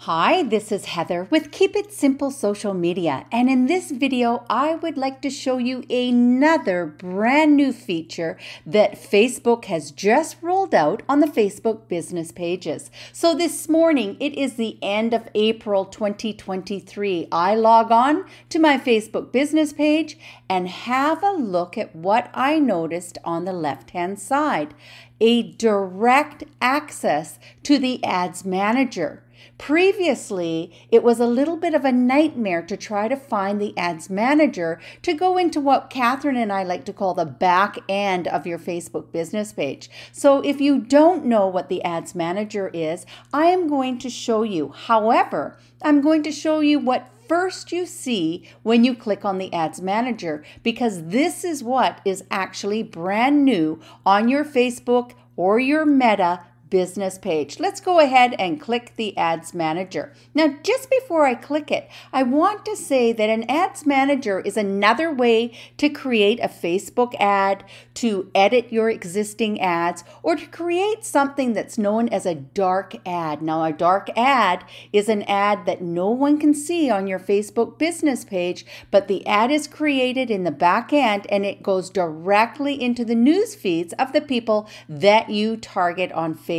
Hi, this is Heather with Keep It Simple Social Media, and in this video, I would like to show you another brand new feature that Facebook has just rolled out on the Facebook business pages. So this morning, it is the end of April 2023. I log on to my Facebook business page and have a look at what I noticed on the left-hand side, a direct access to the ads manager. Previously, it was a little bit of a nightmare to try to find the ads manager to go into what Catherine and I like to call the back end of your Facebook business page. So if you don't know what the ads manager is, I am going to show you. However, I'm going to show you what first you see when you click on the ads manager, because this is what is actually brand new on your Facebook or your Meta business page. Let's go ahead and click the ads manager. Now, just before I click it, I want to say that an ads manager is another way to create a Facebook ad, to edit your existing ads, or to create something that's known as a dark ad. Now, a dark ad is an ad that no one can see on your Facebook business page, but the ad is created in the back end and it goes directly into the news feeds of the people that you target on Facebook.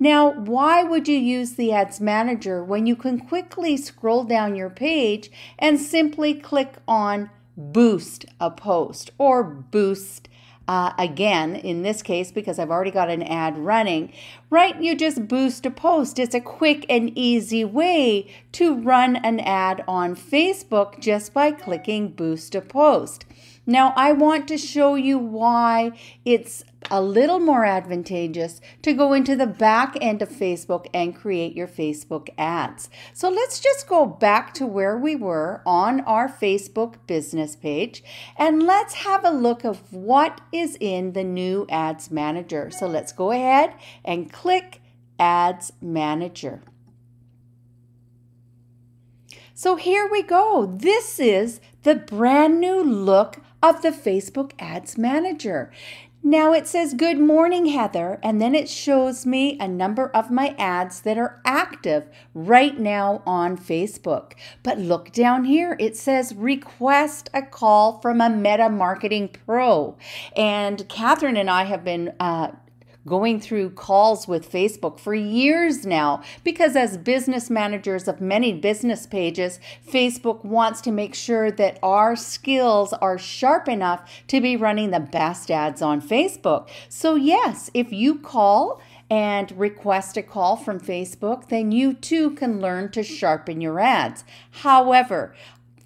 Now, why would you use the ads manager when you can quickly scroll down your page and simply click on boost a post or boost again, in this case, because I've already got an ad running, right? You just boost a post. It's a quick and easy way to run an ad on Facebook just by clicking boost a post. Now, I want to show you why it's a little more advantageous to go into the back end of Facebook and create your Facebook ads. So let's just go back to where we were on our Facebook business page, and let's have a look of what is in the new ads manager. So let's go ahead and click ads manager. So here we go. This is the brand new look of the Facebook ads manager. Now it says, "Good morning, Heather," and then it shows me a number of my ads that are active right now on Facebook. But look down here, it says, "Request a call from a Meta Marketing Pro." And Catherine and I have been going through calls with Facebook for years now, because as business managers of many business pages, Facebook wants to make sure that our skills are sharp enough to be running the best ads on Facebook. So yes, if you call and request a call from Facebook, then you too can learn to sharpen your ads. However,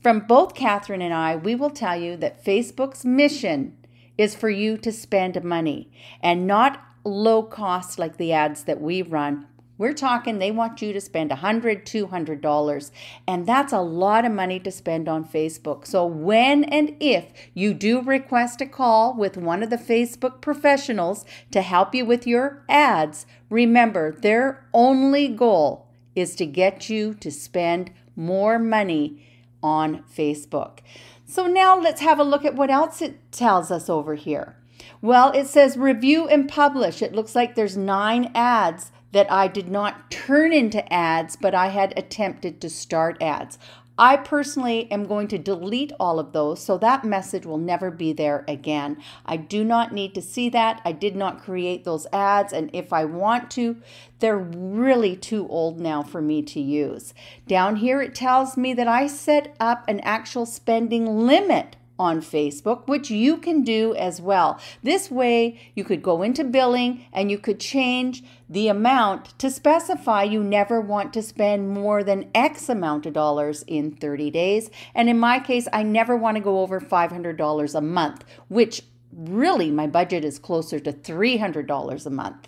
from both Catherine and I, we will tell you that Facebook's mission is for you to spend money, and not low cost like the ads that we run. We're talking they want you to spend $100, $200, and that's a lot of money to spend on Facebook. So when and if you do request a call with one of the Facebook professionals to help you with your ads, remember their only goal is to get you to spend more money on Facebook. So now let's have a look at what else it tells us over here. Well, it says review and publish. It looks like there's 9 ads that I did not turn into ads, but I had attempted to start ads. I personally am going to delete all of those, so that message will never be there again. I do not need to see that. I did not create those ads, and if I want to, they're really too old now for me to use. Down here, it tells me that I set up an actual spending limit on Facebook, which you can do as well. This way, you could go into billing and you could change the amount to specify you never want to spend more than X amount of dollars in 30 days. And in my case, I never want to go over $500 a month, which really my budget is closer to $300 a month.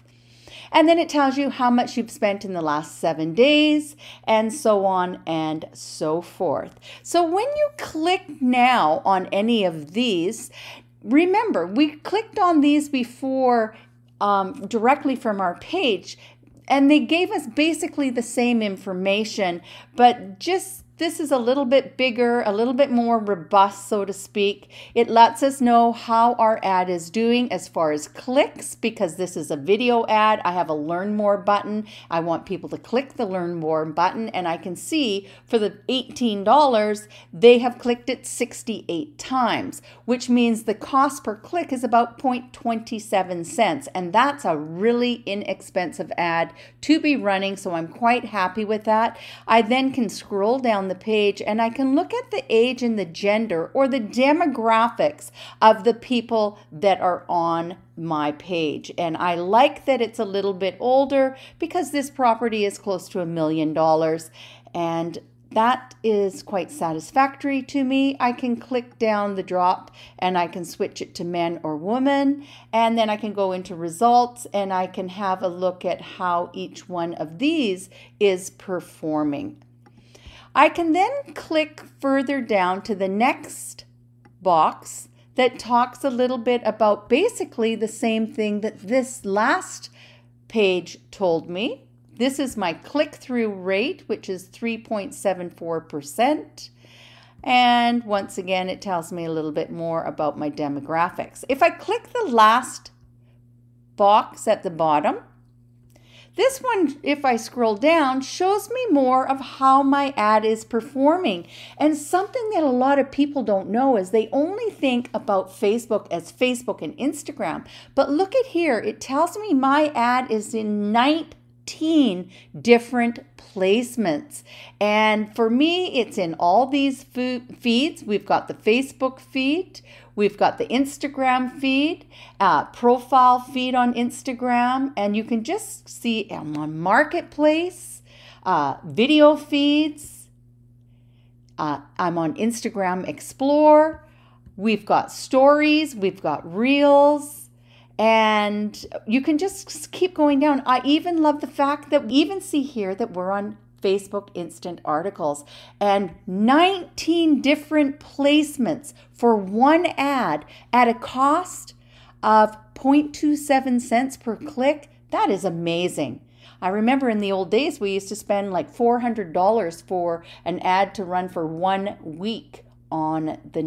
And then it tells you how much you've spent in the last 7 days, and so on and so forth. So when you click now on any of these, remember we clicked on these before directly from our page, and they gave us basically the same information, but just This is a little bit bigger, a little bit more robust, so to speak. It lets us know how our ad is doing as far as clicks, because this is a video ad. I have a learn more button. I want people to click the learn more button, and I can see for the $18, they have clicked it 68 times, which means the cost per click is about 0.27 cents. And that's a really inexpensive ad to be running, so I'm quite happy with that. I then can scroll down the page and I can look at the age and the gender or the demographics of the people that are on my page. And I like that it's a little bit older because this property is close to $1 million, and that is quite satisfactory to me. I can click down the drop and I can switch it to men or women, and then I can go into results and I can have a look at how each one of these is performing. I can then click further down to the next box that talks a little bit about basically the same thing that this last page told me. This is my click-through rate, which is 3.74%. And once again, it tells me a little bit more about my demographics. If I click the last box at the bottom, this one, if I scroll down, shows me more of how my ad is performing. And something that a lot of people don't know is they only think about Facebook as Facebook and Instagram. But look at here. It tells me my ad is in 19 different placements. And for me, it's in all these feeds. We've got the Facebook feed. We've got the Instagram feed, profile feed on Instagram, and you can just see on Marketplace, video feeds. I'm on Instagram Explore. We've got Stories. We've got Reels. And you can just keep going down. I even love the fact that we even see here that we're on Facebook Instant Articles, and 19 different placements for one ad at a cost of 0.27 cents per click. That is amazing. I remember in the old days we used to spend like $400 for an ad to run for 1 week in the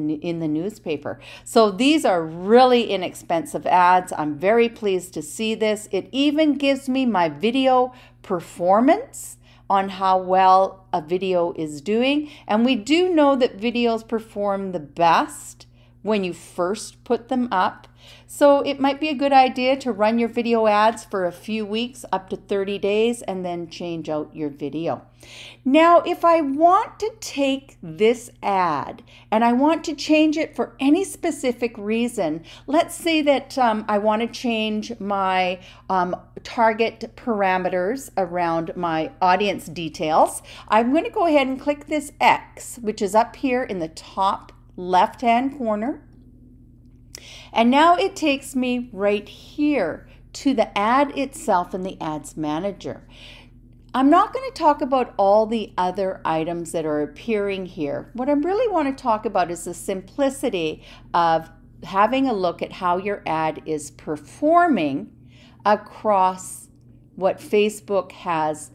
newspaper. So these are really inexpensive ads. I'm very pleased to see this. It even gives me my video performance on how well a video is doing. And we do know that videos perform the best when you first put them up. So it might be a good idea to run your video ads for a few weeks, up to 30 days, and then change out your video. Now, if I want to take this ad and I want to change it for any specific reason, let's say that I want to change my target parameters around my audience details, I'm going to go ahead and click this X, which is up here in the top left-hand corner. And now it takes me right here to the ad itself in the Ads Manager. I'm not going to talk about all the other items that are appearing here. What I really want to talk about is the simplicity of having a look at how your ad is performing across what Facebook has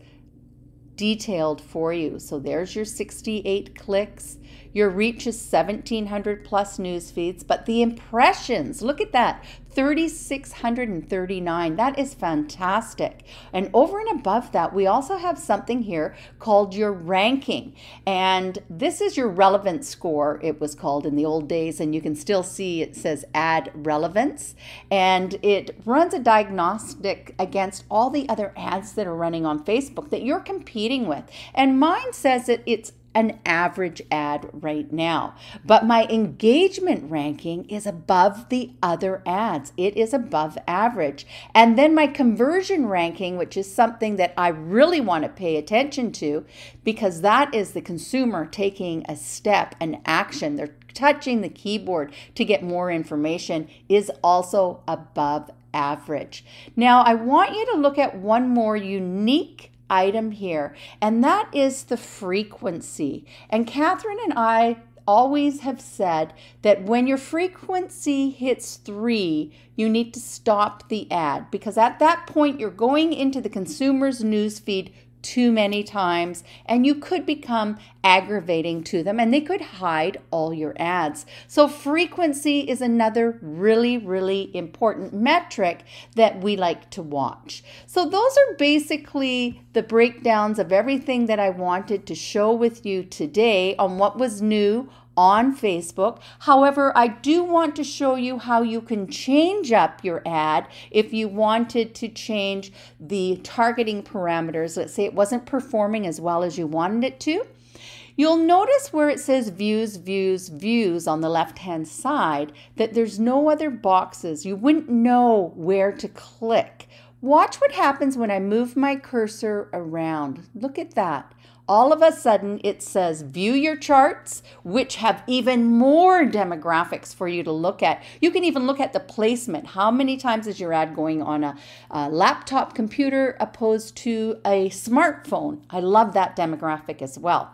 detailed for you. So there's your 68 clicks. Your reach is 1,700 plus news feeds, but the impressions, look at that, 3,639. That is fantastic. And over and above that, we also have something here called your ranking. And this is your relevance score, it was called in the old days, and you can still see it says ad relevance. And it runs a diagnostic against all the other ads that are running on Facebook that you're competing with. And mine says that it's an average ad right now, but my engagement ranking is above the other ads. It is above average. And then my conversion ranking, which is something that I really want to pay attention to, because that is the consumer taking a step, an action. They're touching the keyboard to get more information, is also above average. Now, I want you to look at one more unique item here, and that is the frequency. And Catherine and I always have said that when your frequency hits 3, you need to stop the ad, because at that point you're going into the consumer's newsfeed too many times, and you could become aggravating to them, and they could hide all your ads. So frequency is another really, really important metric that we like to watch. So those are basically the breakdowns of everything that I wanted to show with you today on what was new on Facebook. However, I do want to show you how you can change up your ad if you wanted to change the targeting parameters. Let's say it wasn't performing as well as you wanted it to. You'll notice where it says views, views, views on the left-hand side that there's no other boxes. You wouldn't know where to click. Watch what happens when I move my cursor around. Look at that. All of a sudden, it says view your charts, which have even more demographics for you to look at. You can even look at the placement. How many times is your ad going on a laptop computer opposed to a smartphone? I love that demographic as well.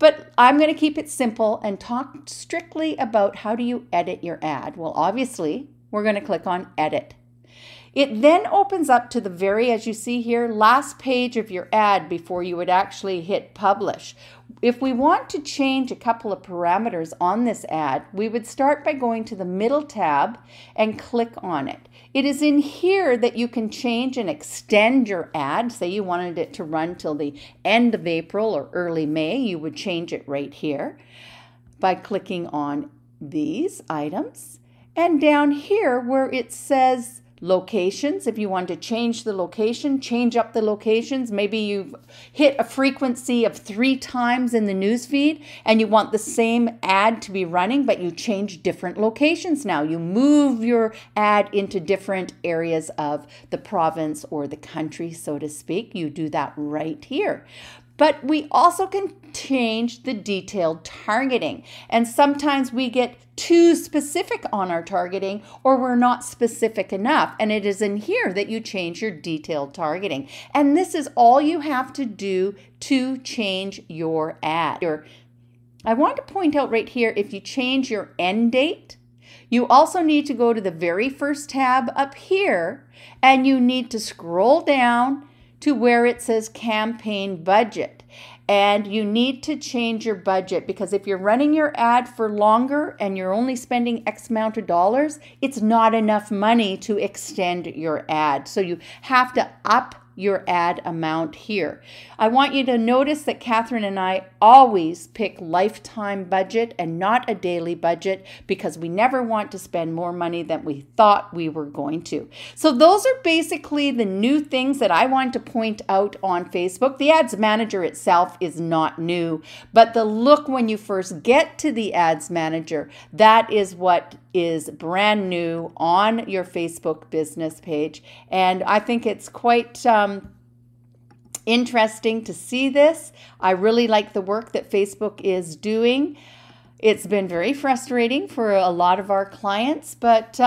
But I'm going to keep it simple and talk strictly about how do you edit your ad. Well, obviously, we're going to click on edit. It then opens up to the very, as you see here, last page of your ad before you would actually hit publish. If we want to change a couple of parameters on this ad, we would start by going to the middle tab and click on it. It is in here that you can change and extend your ad. Say you wanted it to run till the end of April or early May, you would change it right here by clicking on these items. And down here where it says locations, if you want to change the location, change up the locations. Maybe you've hit a frequency of 3 times in the newsfeed and you want the same ad to be running, but you change different locations now. You move your ad into different areas of the province or the country, so to speak. You do that right here. But we also can change the detailed targeting. And sometimes we get too specific on our targeting or we're not specific enough. And it is in here that you change your detailed targeting. And this is all you have to do to change your ad. I want to point out right here, if you change your end date, you also need to go to the very first tab up here and you need to scroll down to where it says campaign budget. And you need to change your budget because if you're running your ad for longer and you're only spending X amount of dollars, it's not enough money to extend your ad. So you have to up your ad amount here. I want you to notice that Catherine and I always pick lifetime budget and not a daily budget because we never want to spend more money than we thought we were going to. So those are basically the new things that I want to point out on Facebook. The Ads Manager itself is not new, but the look when you first get to the Ads Manager, that is what is brand new on your Facebook business page. And I think it's quite interesting to see this. I really like the work that Facebook is doing. It's been very frustrating for a lot of our clients, but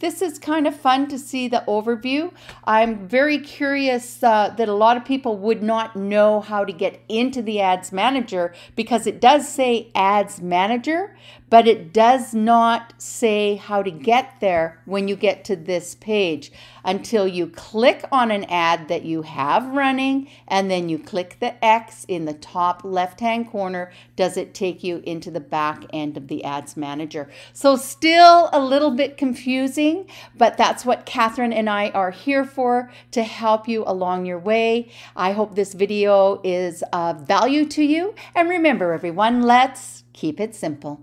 this is kind of fun to see the overview. I'm very curious that a lot of people would not know how to get into the Ads Manager because it does say Ads Manager, but it does not say how to get there when you get to this page until you click on an ad that you have running and then you click the X in the top left-hand corner. Does it take you into the back end of the Ads Manager? So still a little bit confusing, but that's what Catherine and I are here for, to help you along your way. I hope this video is of value to you. And remember everyone, let's keep it simple.